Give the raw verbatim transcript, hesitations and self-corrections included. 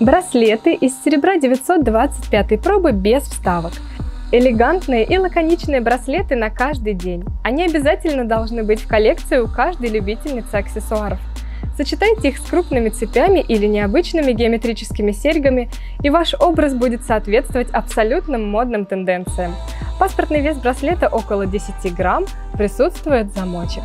Браслеты из серебра девятьсот двадцать пятой пробы без вставок. Элегантные и лаконичные браслеты на каждый день. Они обязательно должны быть в коллекции у каждой любительницы аксессуаров. Сочетайте их с крупными цепями или необычными геометрическими серьгами, и ваш образ будет соответствовать абсолютным модным тенденциям. Паспортный вес браслета около десяти грамм, присутствует замочек.